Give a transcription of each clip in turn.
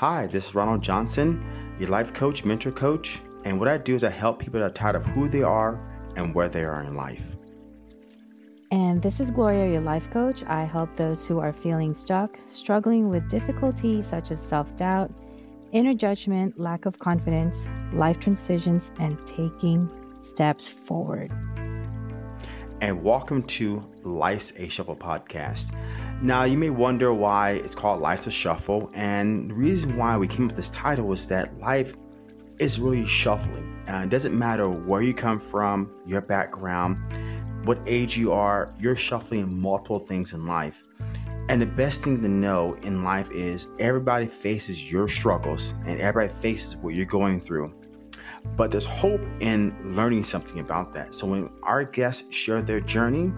Hi, this is Ronald Johnson, your life coach, mentor coach, and what I do is I help people that are tired of who they are and where they are in life. And this is Gloria, your life coach. I help those who are feeling stuck, struggling with difficulties such as self-doubt, inner judgment, lack of confidence, life transitions, and taking steps forward. And welcome to Life's A Shuffle podcast. Now, you may wonder why it's called Life's A Shuffle, and the reason why we came up with this title was that life is really shuffling. And it doesn't matter where you come from, your background, what age you are, you're shuffling multiple things in life. And the best thing to know in life is everybody faces your struggles and everybody faces what you're going through. But there's hope in learning something about that. So when our guests share their journey,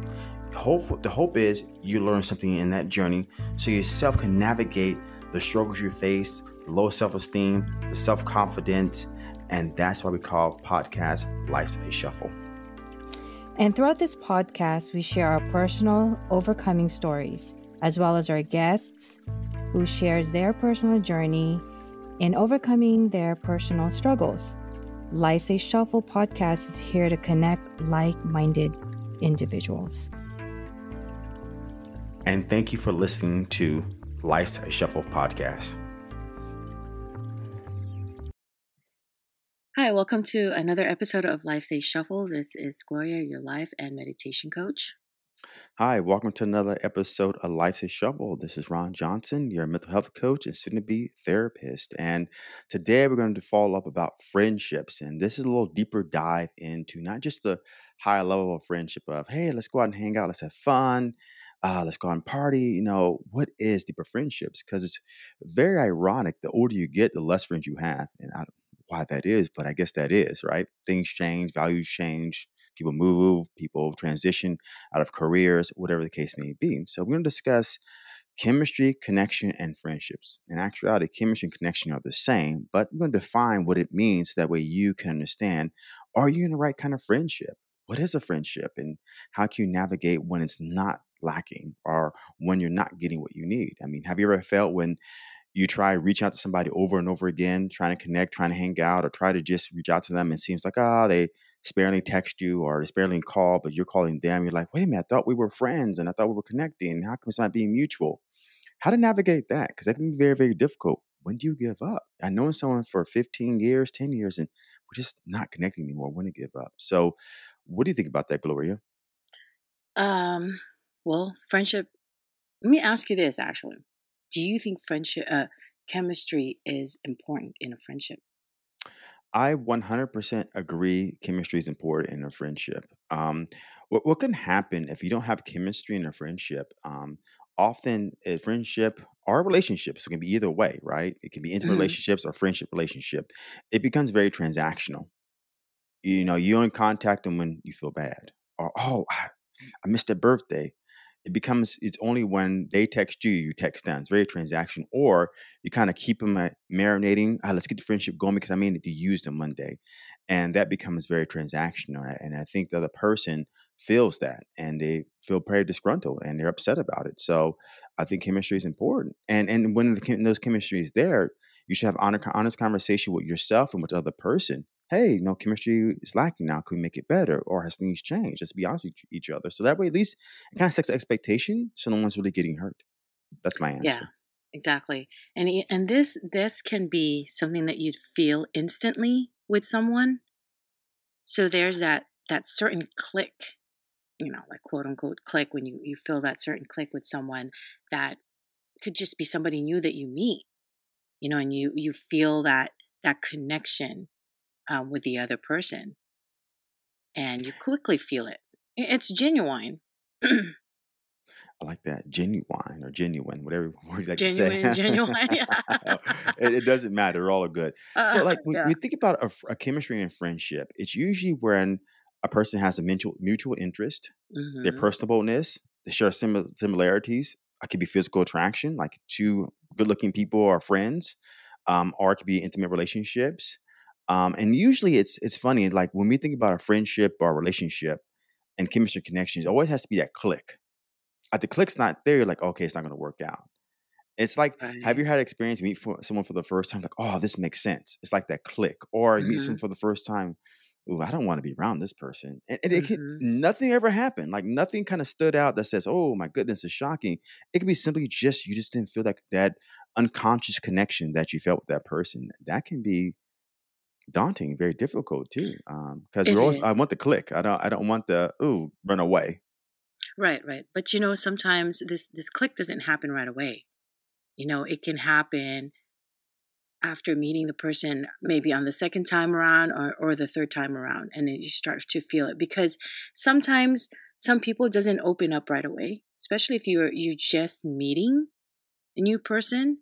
the hope is you learn something in that journey so yourself can navigate the struggles you face, the low self-esteem, the self-confidence, and that's why we call podcast Life's A Shuffle. And throughout this podcast, we share our personal overcoming stories, as well as our guests who shares their personal journey in overcoming their personal struggles. Life's A Shuffle podcast is here to connect like-minded individuals. And thank you for listening to Life's A Shuffle podcast. Hi, welcome to another episode of Life's A Shuffle. This is Gloria, your life and meditation coach. Hi, welcome to another episode of Life's A Shuffle. This is Ron Johnson, your mental health coach and soon-to-be therapist. And today we're going to follow up about friendships. And this is a little deeper dive into not just the high level of friendship of, hey, let's go out and hang out, let's have fun, let's go out and party. You know, what is deeper friendships? Because it's very ironic. The older you get, the less friends you have. And I don't why that is, but I guess that is, right? Things change, values change, people move, people transition out of careers, whatever the case may be. So we're going to discuss chemistry, connection, and friendships. In actuality, chemistry and connection are the same, but we're going to define what it means so that way you can understand, are you in the right kind of friendship? What is a friendship? And how can you navigate when it's not lacking or when you're not getting what you need? I mean, have you ever felt when you try reach out to somebody over and over again, trying to connect, trying to hang out, or try to just reach out to them, and it seems like, they sparingly text you or they sparingly call, but you're calling them. You're like, wait a minute, I thought we were friends and I thought we were connecting. How come it's not being mutual? How to navigate that? Because that can be very, very difficult. When do you give up? I've known someone for 15 years, 10 years, and we're just not connecting anymore. When to give up? So what do you think about that, Gloria? Well, friendship, let me ask you this, actually. Do you think friendship, chemistry is important in a friendship? I 100% agree chemistry is important in a friendship. What can happen if you don't have chemistry in a friendship? Often a friendship or relationships, it can be either way, right? It can be intimate relationships or friendship relationship. It becomes very transactional. You know, you only contact them when you feel bad. Or, I missed their birthday. It's only when they text you, you text them. It's very transactional. Or you kind of keep them marinating. Let's get the friendship going because I may need to use them one day. And that becomes very transactional. And I think the other person feels that and they feel pretty disgruntled and they're upset about it. So I think chemistry is important. And when those chemistry is there, you should have honest conversation with yourself and with the other person. Hey, no, chemistry is lacking now. Can we make it better? Or has things changed? Let's be honest with each other. So that way, at least it kind of sets expectation so no one's really getting hurt. That's my answer. Yeah, exactly. And this can be something that you'd feel instantly with someone. So there's that certain click, like quote unquote click, when you feel that certain click with someone that could just be somebody new that you meet, and you feel that connection with the other person, and you quickly feel it. It's genuine. I like that. Genuine or genuine, whatever word you like to say. Genuine, yeah. It doesn't matter. They're all good. So when we think about a chemistry and friendship, it's usually when a person has a mutual interest, their personableness, they share similarities. It could be physical attraction, like two good-looking people or friends, or it could be intimate relationships. And usually it's funny, like when we think about a friendship or a relationship and chemistry connections, it always has to be that click. If the click's not there, you're like, okay, it's not going to work out. It's like, right. Have you had experience meet someone for the first time? Like, oh, this makes sense. It's like that click. Or you meet someone for the first time. Ooh, I don't want to be around this person. And it can, nothing ever happened. Like nothing kind of stood out that says, oh my goodness, it's shocking. It could be simply just, you just didn't feel like that unconscious connection that you felt with that person. That can be daunting, very difficult too. Because we're always, I want the click. I don't want the, ooh, run away. Right, right. But you know, sometimes this click doesn't happen right away. You know, it can happen after meeting the person, maybe on the second time around or the third time around, and then you start to feel it. Because sometimes some people doesn't open up right away, especially if you're just meeting a new person.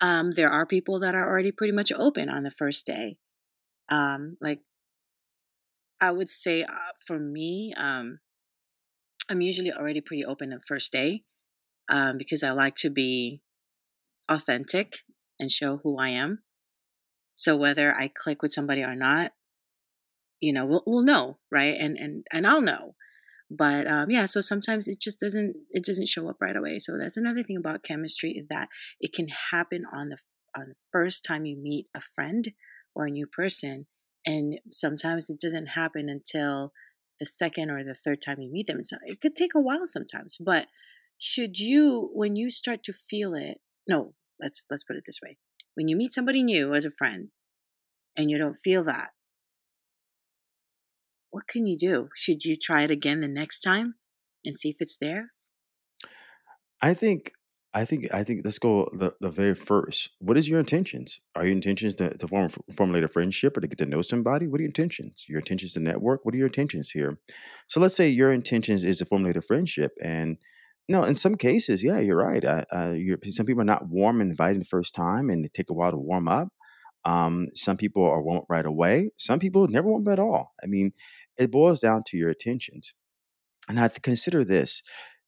There are people that are already pretty much open on the first day. Like I would say for me, I'm usually already pretty open on the first day because I like to be authentic and show who I am. So whether I click with somebody or not, you know, we'll know, right? And I'll know. But yeah, so sometimes it just doesn't show up right away. So that's another thing about chemistry, is that it can happen on the first time you meet a friend or a new person, and sometimes it doesn't happen until the second or the third time you meet them. So it could take a while sometimes. But should you, when you start to feel it, no, let's put it this way. When you meet somebody new as a friend and you don't feel that, what can you do? Should you try it again the next time and see if it's there? I think let's go the very first. What is your intentions? Are your intentions to formulate a friendship or to get to know somebody? What are your intentions? Your intentions to network? What are your intentions here? So let's say your intentions is to formulate a friendship, and no, in some cases, yeah, you're right. Some people are not warm and inviting the first time, and they take a while to warm up. Some people are warm up right away. Some people never warm up at all. I mean, it boils down to your intentions. And I have to consider this.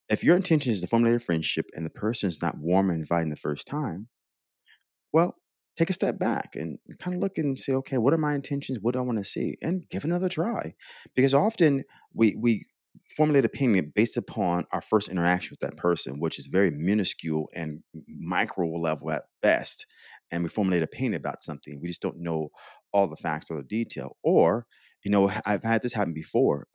If your intention is to formulate a friendship and the person's not warm and inviting the first time, well, take a step back and kind of look and say, okay, what are my intentions? What do I want to see? And give another try. Because often we formulate opinion based upon our first interaction with that person, which is very minuscule and micro level at best. And we formulate opinion about something. We just don't know all the facts or the detail. Or, you know, I've had this happen before.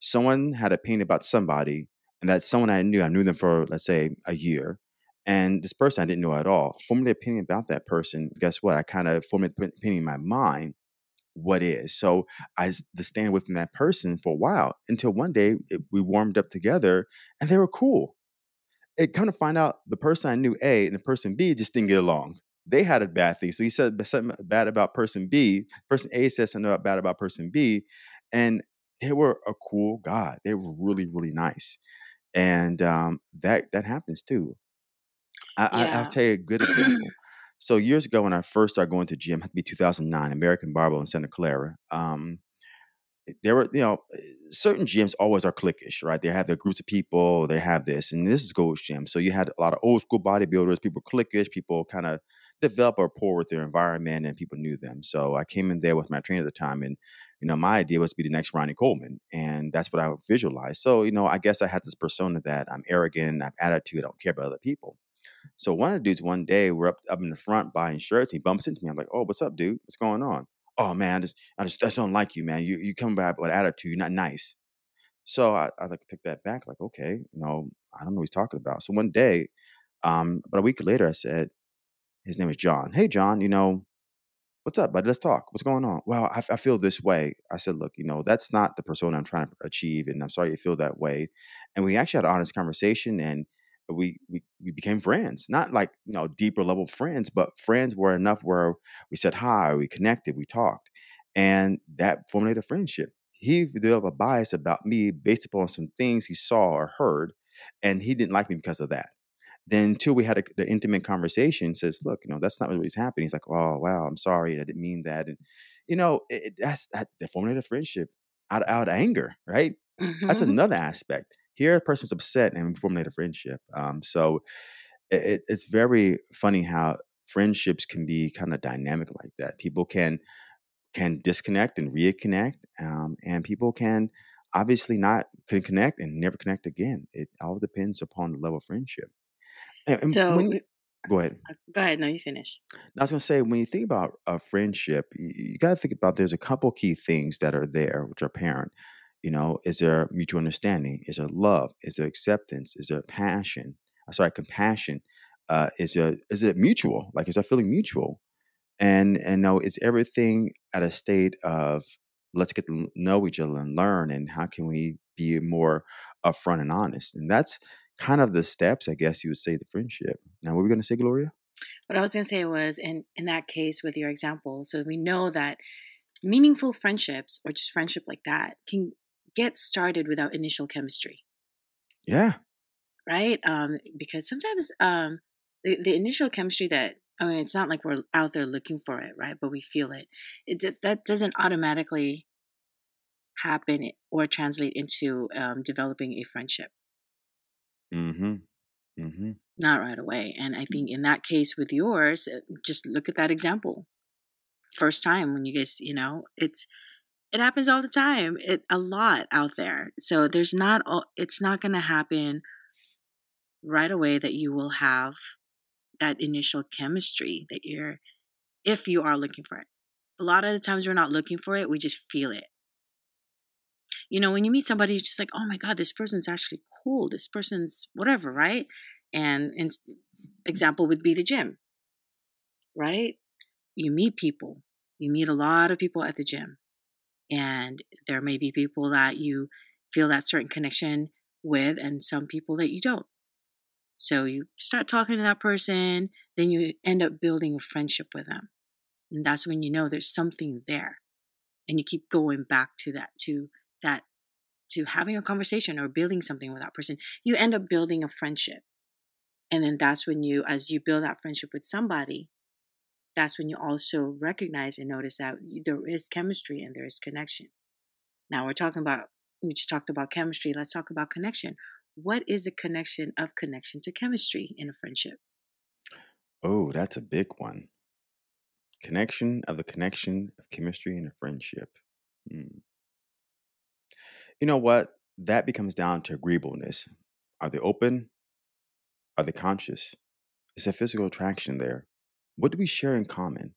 Someone had an opinion about somebody, and that's someone I knew them for, let's say, a year. And this person I didn't know at all. Formulate opinion about that person. Guess what? I kind of formulated an opinion in my mind. What is. So I stayed away from that person for a while until one day we warmed up together and they were cool. It come to find out the person I knew A and the person B just didn't get along. They had a bad thing. So he said something bad about person B. Person A said something bad about person B. And they were a cool guy. They were really, really nice. And that happens too. I'll tell you a good example. So years ago, when I first started going to gym, it had to be 2009, American Barbell in Santa Clara. There were, you know, certain gyms always are cliquish, right? They have their groups of people, they have this, and this is Gold's Gym. So you had a lot of old school bodybuilders, people cliquish, people kind of develop a rapport with their environment, and people knew them. So I came in there with my trainer at the time, and, you know, my idea was to be the next Ronnie Coleman, and that's what I would visualize. So, you know, I guess I had this persona that I'm arrogant, I have attitude, I don't care about other people. So one of the dudes one day, we're up in the front buying shirts. He bumps into me. I'm like, oh, what's up, dude? What's going on? Oh, man, I just don't like you, man. You come back with attitude. You're not nice. So I like took that back. Like, okay, you know, I don't know what he's talking about. So one day, about a week later, I said, his name is John. Hey, John, you know, what's up, buddy? Let's talk. What's going on? Well, I feel this way. I said, look, you know, that's not the persona I'm trying to achieve. And I'm sorry you feel that way. And we actually had an honest conversation, and we became friends, not like, you know, deeper level friends, but friends were enough where we said hi, we connected, we talked, and that formulated a friendship. He developed a bias about me based upon some things he saw or heard, and he didn't like me because of that. Then until we had the intimate conversation, says, look, you know, that's not what was happening. He's like, oh, wow, I'm sorry, I didn't mean that. And, you know, that formulated a friendship out of anger, right? Mm-hmm. That's another aspect. Here, a person's upset and we formulate a friendship. So it's very funny how friendships can be kind of dynamic like that. People can disconnect and reconnect, and people can obviously not connect and never connect again. It all depends upon the level of friendship. And so go ahead. Go ahead. No, you finish. I was going to say, when you think about a friendship, you got to think about there's a couple key things that are there, which are apparent. You know, is there mutual understanding? Is there love? Is there acceptance? Is there passion? Compassion. Is it mutual? Like, is that feeling mutual? And no, it's everything at a state of let's get to know each other and learn, and how can we be more upfront and honest? And that's kind of the steps, I guess you would say, the friendship. Now, what were we going to say, Gloria? What I was going to say was, in that case with your example, so we know that meaningful friendships, or just friendship like that, can get started without initial chemistry. Yeah. Right? Because sometimes the initial chemistry that, I mean, it's not like we're out there looking for it, right? But we feel it. That doesn't automatically happen or translate into developing a friendship. Mm-hmm. Mm-hmm. Not right away. And I think in that case with yours, just look at that example. First time when you guys, you know, it happens all the time. A lot out there. So there's not all, it's not going to happen right away that you will have that initial chemistry that you're, if you are looking for it. A lot of the times we're not looking for it. We just feel it. You know, when you meet somebody, you're just like, oh my God, this person's actually cool. This person's whatever, right? And example would be the gym, right? You meet people. You meet a lot of people at the gym. And there may be people that you feel that certain connection with, and some people that you don't. So you start talking to that person, then you end up building a friendship with them. And that's when you know there's something there. And you keep going back to that, to having a conversation or building something with that person. You end up building a friendship. And then that's when you, as you build that friendship with somebody, that's when you also recognize and notice that there is chemistry and there is connection. Now we just talked about chemistry. Let's talk about connection. What is the connection to chemistry in a friendship? Oh, that's a big one. Connection of chemistry in a friendship. You know what? That becomes down to agreeableness. Are they open? Are they conscious? Is there physical attraction there? What do we share in common?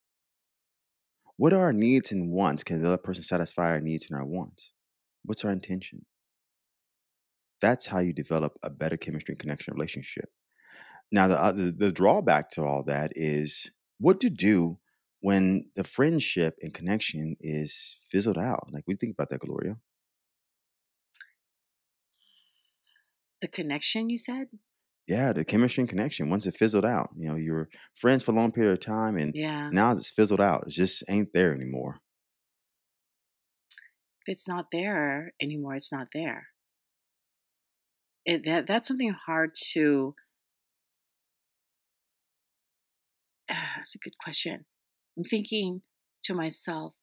What are our needs and wants? Can the other person satisfy our needs and our wants? What's our intention? That's how you develop a better chemistry and connection relationship. Now, the drawback to all that is what to do when the friendship and connection is fizzled out. Like, what do you think about that, Gloria? The connection, you said? Yeah, the chemistry and connection. Once it fizzled out, you know, you were friends for a long period of time, and now it's fizzled out. It just ain't there anymore. If it's not there anymore, it's not there. That's something hard to... That's a good question. I'm thinking to myself,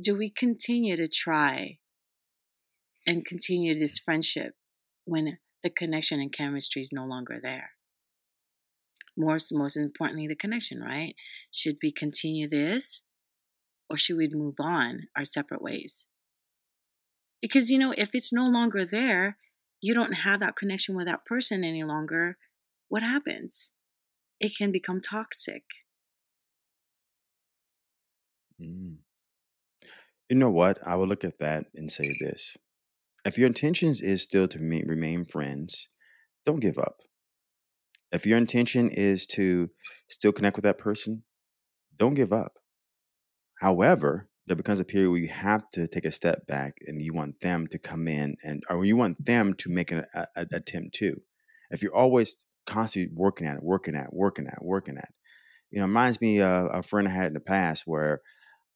do we continue to try and continue this friendship when the connection and chemistry is no longer there? Most importantly, the connection, right? Should we continue this, or should we move on our separate ways? Because, you know, if it's no longer there, you don't have that connection with that person any longer, what happens? It can become toxic. You know what? I will look at that and say this. If your intentions is still to remain friends, don't give up. If your intention is to still connect with that person, don't give up. However, there becomes a period where you have to take a step back, and you want them to come in, or you want them to make an attempt too. If you're always constantly working at it, you know, it reminds me of a friend I had in the past where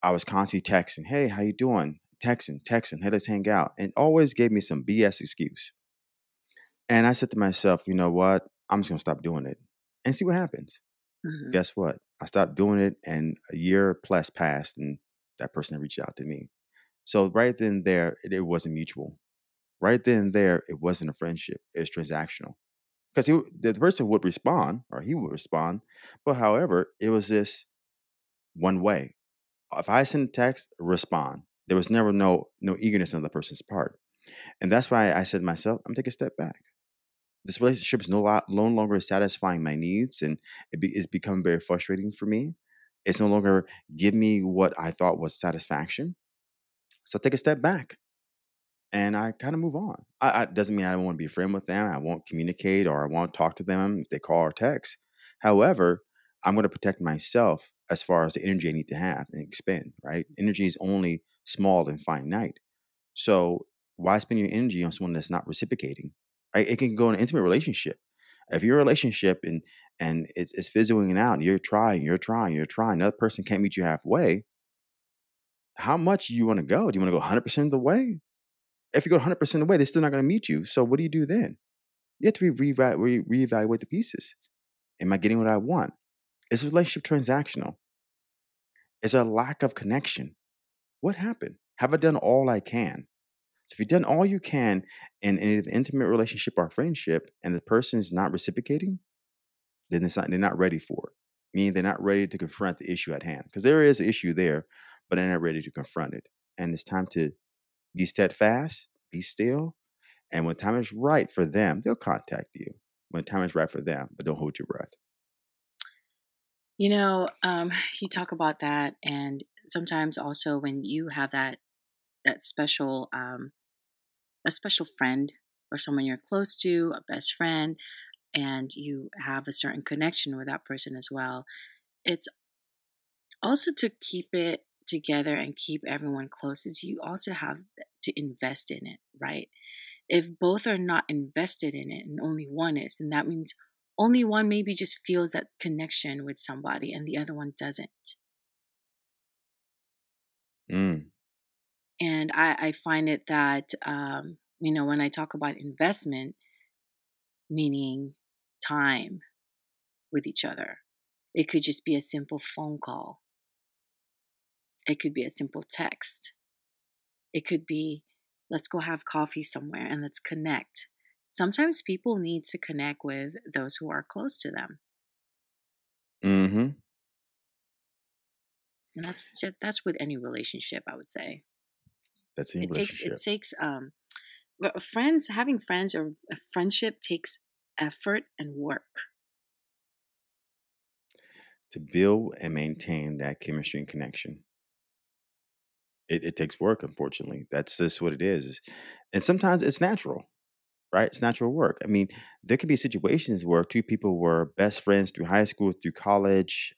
I was constantly texting, "Hey, how you doing?" Texting, hey, let's hang out, and always gave me some BS excuse. And I said to myself, you know what? I'm just going to stop doing it and see what happens. Mm-hmm. Guess what? I stopped doing it, and a year plus passed, and that person reached out to me. So right then and there, it wasn't mutual. Right then and there, it wasn't a friendship. It was transactional. Because the person would respond, or he would respond, but however, it was this one way. If I send a text, respond. There was never no eagerness on the person's part. And that's why I said to myself, I'm going to take a step back. this relationship is no longer satisfying my needs, and it's become very frustrating for me. It's no longer giving me what I thought was satisfaction. So I take a step back and I kind of move on. It doesn't mean I don't want to be a friend with them. I won't communicate or I won't talk to them if they call or text. However, I'm going to protect myself as far as the energy I need to have and expend, right? Energy is only small and finite. So why spend your energy on someone that's not reciprocating? It can go in an intimate relationship. If you're in a relationship and it's fizzling out, and you're trying, another person can't meet you halfway, how much do you want to go? Do you want to go 100% of the way? If you go 100% of the way, they're still not going to meet you. So what do you do then? You have to reevaluate the pieces. Am I getting what I want? Is the relationship transactional? Is there a lack of connection? What happened? Have I done all I can? So if you've done all you can in an intimate relationship or friendship and the person is not reciprocating, then they're not ready for it, meaning they're not ready to confront the issue at hand. Because there is an issue there, but they're not ready to confront it. And it's time to be steadfast, be still, and when time is right for them, they'll contact you. When time is right for them, but don't hold your breath. You know, you talk about that, and sometimes also when you have that special a special friend or someone you're close to, a best friend, and you have a certain connection with that person as well. It's also to keep it together and keep everyone close. You also have to invest in it, right? If both are not invested in it and only one is, then that means only one maybe just feels that connection with somebody and the other one doesn't. Mm. And I find it that, you know, when I talk about investment, meaning time with each other, it could just be a simple phone call. It could be a simple text. It could be, let's go have coffee somewhere and let's connect. Sometimes people need to connect with those who are close to them. Mm-hmm. And that's with any relationship, I would say. Having friends or a friendship takes effort and work to build and maintain that chemistry and connection. It takes work, unfortunately. That's just what it is. And sometimes it's natural, right? It's natural work. I mean, there can be situations where two people were best friends through high school, through college,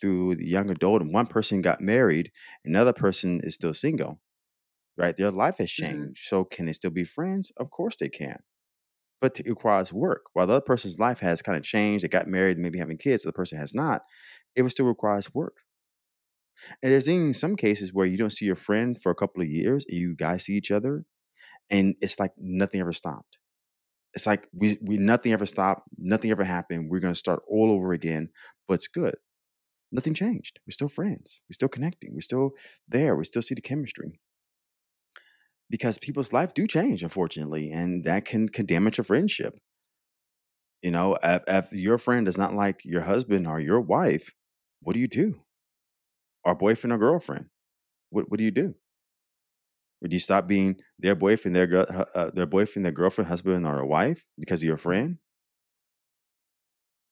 through the young adult, and one person got married, another person is still single. Right? Their life has changed. Mm-hmm. So can they still be friends? Of course they can. But it requires work. While the other person's life has kind of changed, they got married, maybe having kids, the other person has not, it still requires work. And there's even some cases where you don't see your friend for a couple of years, and you guys see each other, and it's like nothing ever stopped. It's like we nothing ever stopped, nothing ever happened, we're going to start all over again, but it's good. Nothing changed. We're still friends. We're still connecting. We're still there. We still see the chemistry. Because people's life do change, unfortunately, and that can damage a friendship. You know, if your friend does not like your husband or your wife, what do you do? Or boyfriend or girlfriend, what do you do? Would you stop being their boyfriend, their girlfriend, husband, or a wife because of your friend?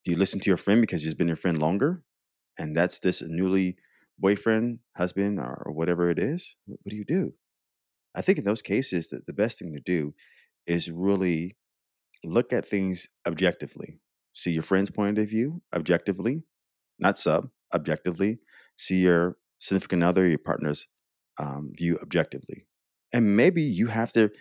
Do you listen to your friend because she's been your friend longer, and that's this newly boyfriend, husband, or whatever it is? What do you do? I think in those cases that the best thing to do is really look at things objectively. See your friend's point of view objectively, not sub, objectively. See your significant other, your partner's view objectively. And maybe you have to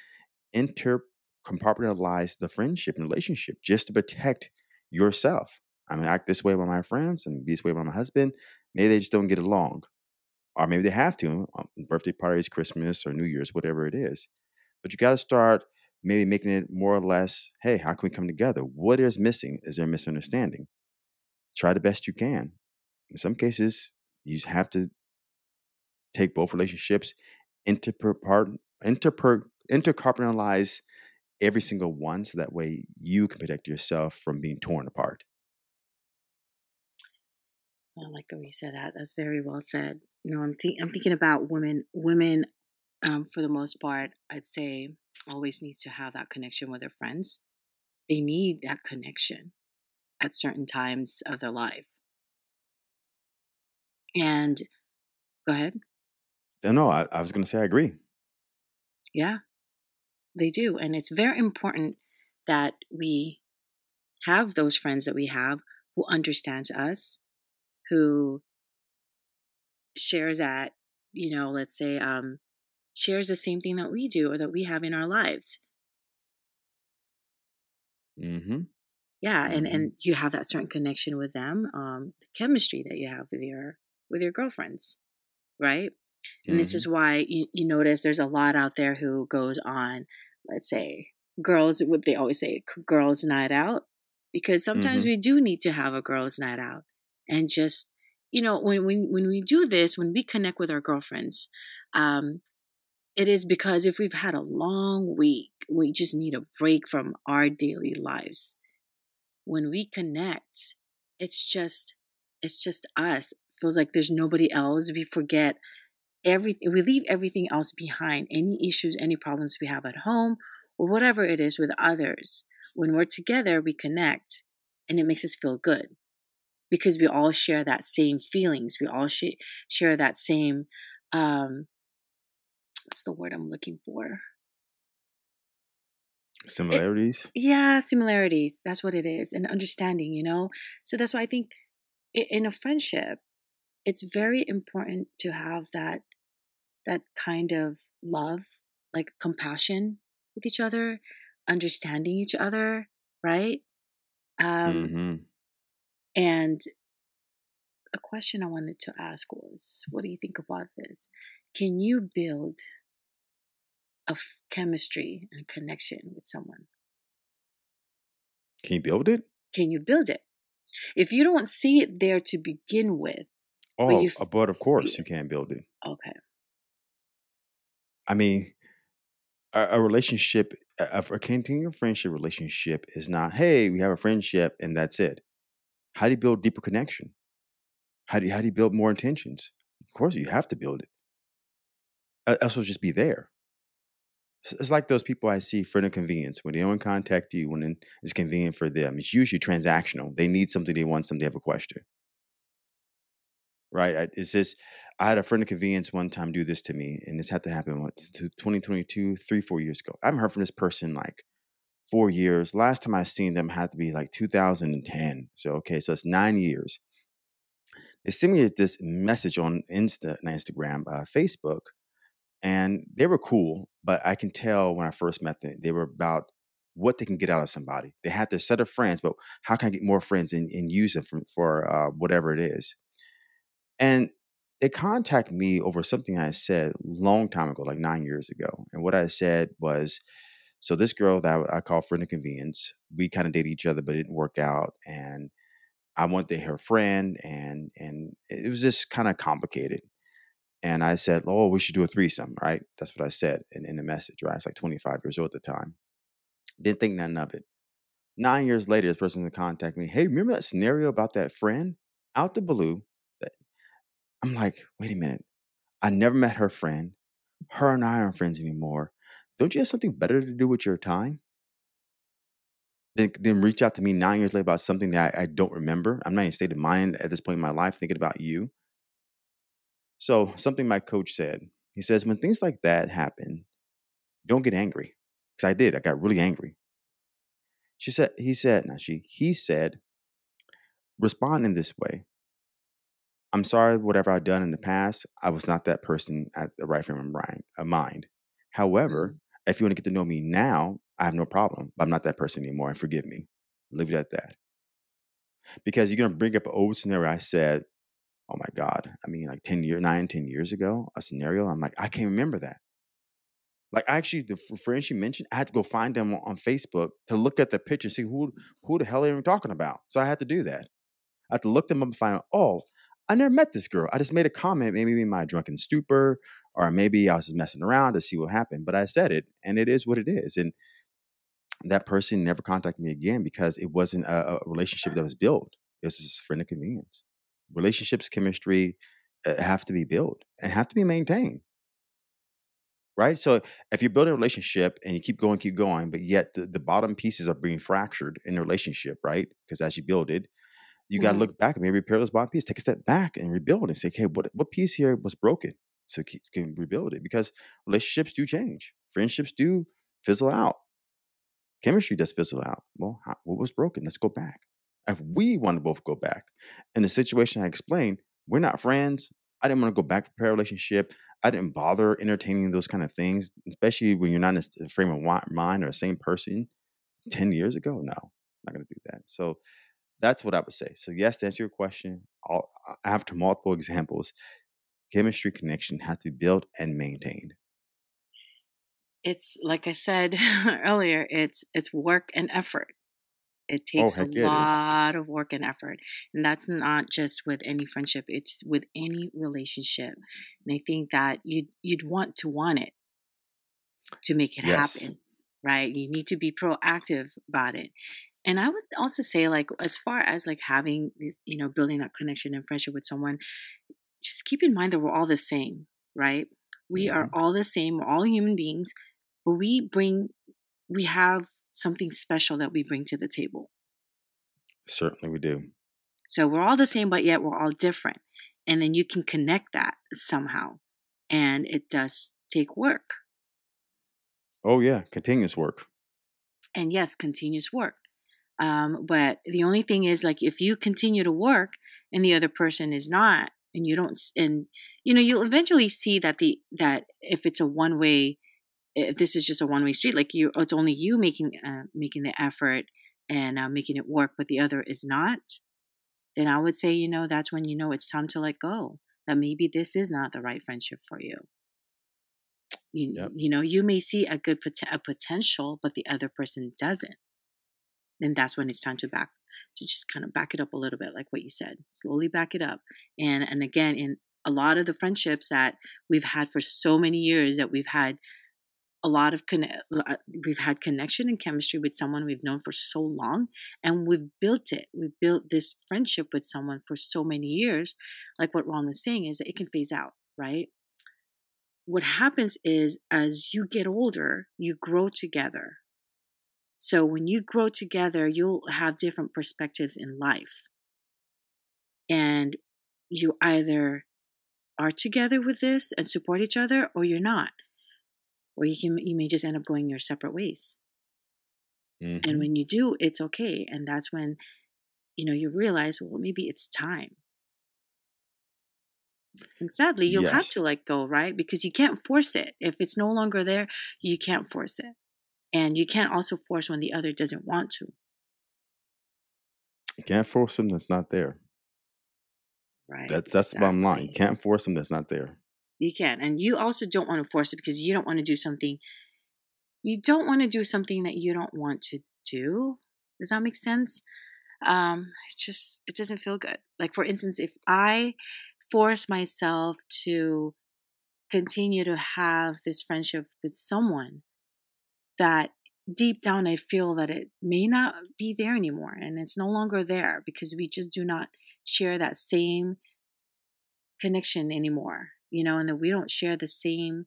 intercompartmentalize the friendship and relationship just to protect yourself. I'm going to act this way by my friends and be this way by my husband. Maybe they just don't get along. Or maybe they have to, birthday parties, Christmas, or New Year's, whatever it is. But you got to start maybe making it more or less, hey, how can we come together? What is missing? Is there a misunderstanding? Try the best you can. In some cases, you have to take both relationships, intercompartmentalize every single one, so that way you can protect yourself from being torn apart. I like the way you said that. That's very well said. You know, I'm thinking about women. Women, for the most part, I'd say, always needs to have that connection with their friends. They need that connection at certain times of their life. And go ahead. No, I was going to say I agree. Yeah, they do. And it's very important that we have those friends that we have who understands us, who shares that, you know, let's say, shares the same thing that we do or that we have in our lives. Mm-hmm. Yeah. Mm-hmm. And you have that certain connection with them, the chemistry that you have with your girlfriends. Right. Mm-hmm. And this is why you notice there's a lot out there who goes on, let's say, girls, what they always say, girls night out, because sometimes mm-hmm. we do need to have a girls night out. And just, you know, when we do this, when we connect with our girlfriends, it is because if we've had a long week, we just need a break from our daily lives. When we connect, it's just us. It feels like there's nobody else. We forget everything. We leave everything else behind, any issues, any problems we have at home or whatever it is with others. When we're together, we connect and it makes us feel good. Because we all share that same feelings. We all share that same, what's the word I'm looking for? Similarities? Similarities. That's what it is. And understanding, you know? So that's why I think in a friendship, it's very important to have that kind of love, like compassion with each other, understanding each other, right? Mm-hmm. And a question I wanted to ask was, what do you think about this? Can you build a chemistry and connection with someone? Can you build it? Can you build it? If you don't see it there to begin with. Oh, but of course you can build it. Okay. I mean, a relationship, a continuing friendship relationship is not, hey, we have a friendship and that's it. How do you build deeper connection? How do you build more intentions? Of course, you have to build it. Else will just be there. It's like those people I see for their convenience. When they don't contact you, when it's convenient for them, it's usually transactional. They need something, they want something, they have a question. Right? I had a friend of convenience one time do this to me, and this had to happen 2022, 3-4 years ago. I haven't heard from this person like 4 years. Last time I seen them had to be like 2010. So it's 9 years. They sent me this message on Instagram, Facebook, and they were cool, but I can tell when I first met them, they were about what they can get out of somebody. They had their set of friends, but how can I get more friends and use them for whatever it is? And they contacted me over something I said long time ago, like 9 years ago. And what I said was, so this girl that I call friend of convenience, we kind of dated each other, but it didn't work out. And I wanted her friend, and it was just kind of complicated. And I said, oh, we should do a threesome, right? That's what I said in the message, right? I was like 25 years old at the time. Didn't think nothing of it. 9 years later, this person contacted me. Hey, remember that scenario about that friend? Out the blue. I'm like, wait a minute. I never met her friend. Her and I aren't friends anymore. Don't you have something better to do with your time? Then reach out to me 9 years later about something that I don't remember. I'm not in a state of mind at this point in my life thinking about you. So something my coach said, he says, when things like that happen, don't get angry. Because I did. I got really angry. He said, respond in this way. I'm sorry, whatever I've done in the past, I was not that person at the right frame of mind. However, if you want to get to know me now, I have no problem. I'm not that person anymore, and forgive me. Leave it at that. Because you're going to bring up an old scenario. I said, oh my God, I mean, like 10 years ago, a scenario. I'm like, I can't remember that. Like, actually, the friend she mentioned, I had to go find them on Facebook to look at the picture and see who the hell they were talking about. So I had to do that. I had to look them up and find out, oh, I never met this girl. I just made a comment, maybe in my drunken stupor, or maybe I was just messing around to see what happened. But I said it, and it is what it is. And that person never contacted me again because it wasn't a relationship that was built. It was just friend of convenience. Relationships, chemistry have to be built and have to be maintained. right? So if you're building a relationship and you keep going, but yet the bottom pieces are being fractured in the relationship, right? Because as you build it, you got to look back and maybe repair those bottom pieces, take a step back and rebuild and say, okay, what piece here was broken? So you can rebuild it, because relationships do change. Friendships do fizzle out. Chemistry does fizzle out. Well, what was broken? Let's go back. If we want to both go back, in the situation I explained, we're not friends. I didn't want to go back to repair a relationship. I didn't bother entertaining those kind of things, especially when you're not in a frame of mind or the same person 10 years ago. No, I'm not going to do that. So that's what I would say. So yes, to answer your question, after multiple examples, chemistry connection has to be built and maintained. It's like I said earlier, it's work and effort. It takes a lot of work and effort. And that's not just with any friendship. It's with any relationship. And I think that you'd want it to make it happen, right? You need to be proactive about it. And I would also say, like, as far as like having, you know, building that connection and friendship with someone, just keep in mind that we're all the same, right? We are all the same. We're all human beings, but we have something special that we bring to the table. Certainly we do. So we're all the same, but yet we're all different. And then you can connect that somehow. And it does take work. Oh yeah. Continuous work. And yes, continuous work. But the only thing is, like, if you continue to work and the other person is not, and you don't, and you know, you'll eventually see that that if it's a one-way, if this is just a one-way street, like it's only you making the effort and making it work, but the other is not, then I would say, you know, that's when you know it's time to let go. That maybe this is not the right friendship for you. You know, you may see a good potential, but the other person doesn't. Then that's when it's time to just kind of back it up a little bit, like what you said. Slowly back it up, and again, in a lot of the friendships that we've had for so many years, that we've had. We've had connection and chemistry with someone we've known for so long, and we've built it. We've built this friendship with someone for so many years. Like what Ron was saying, is that it can phase out, right? What happens is, as you get older, you grow together. So when you grow together, you'll have different perspectives in life. And you either are together with this and support each other, or you're not. Or you may just end up going your separate ways. Mm-hmm. And when you do, it's okay. And that's when, you know, you realize, well, maybe it's time. And sadly, you'll have to let go, right? Because you can't force it. If it's no longer there, you can't force it. And you can't also force when the other doesn't want to. You can't force something that's not there. Right. That's the bottom line. You can't force something that's not there. You can. And you also don't want to force it, because you don't want to do something. You don't want to do something that you don't want to do. Does that make sense? It's just, it doesn't feel good. Like, for instance, if I force myself to continue to have this friendship with someone that deep down I feel that it may not be there anymore, and it's no longer there because we just do not share that same connection anymore. You know, and that we don't share the same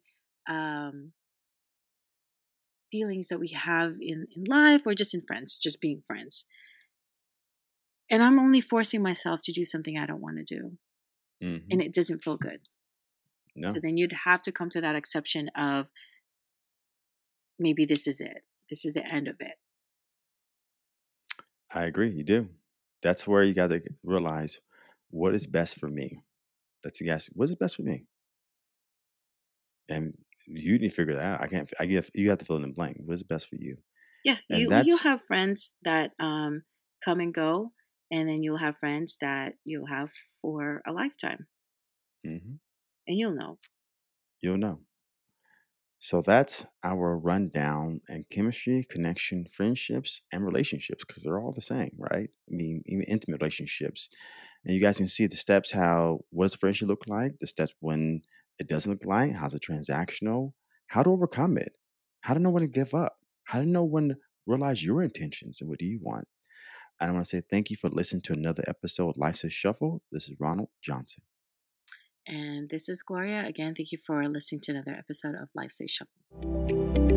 feelings that we have in life, or just in friends, just being friends. And I'm only forcing myself to do something I don't want to do. Mm-hmm. And it doesn't feel good. No. So then you'd have to come to that exception of, maybe this is it. This is the end of it. I agree. You do. That's where you got to realize, what is best for me? That's a guess. What is best for me? And you need to figure that out. I can't. You have to fill in the blank. What is best for you? Yeah, you have friends that come and go, and then you'll have friends that you'll have for a lifetime, mm-hmm. and you'll know. You'll know. So that's our rundown and chemistry, connection, friendships, and relationships, because they're all the same, right? I mean, even intimate relationships. And you guys can see the steps, how, what does a friendship look like? The steps when it doesn't look like, how's it transactional? How to overcome it? How to know when to give up? How to know when to realize your intentions and what do you want? And I want to say thank you for listening to another episode of Life's a Shuffle. This is Ronald Johnson. And this is Gloria. Again, thank you for listening to another episode of Life's A Shuffle.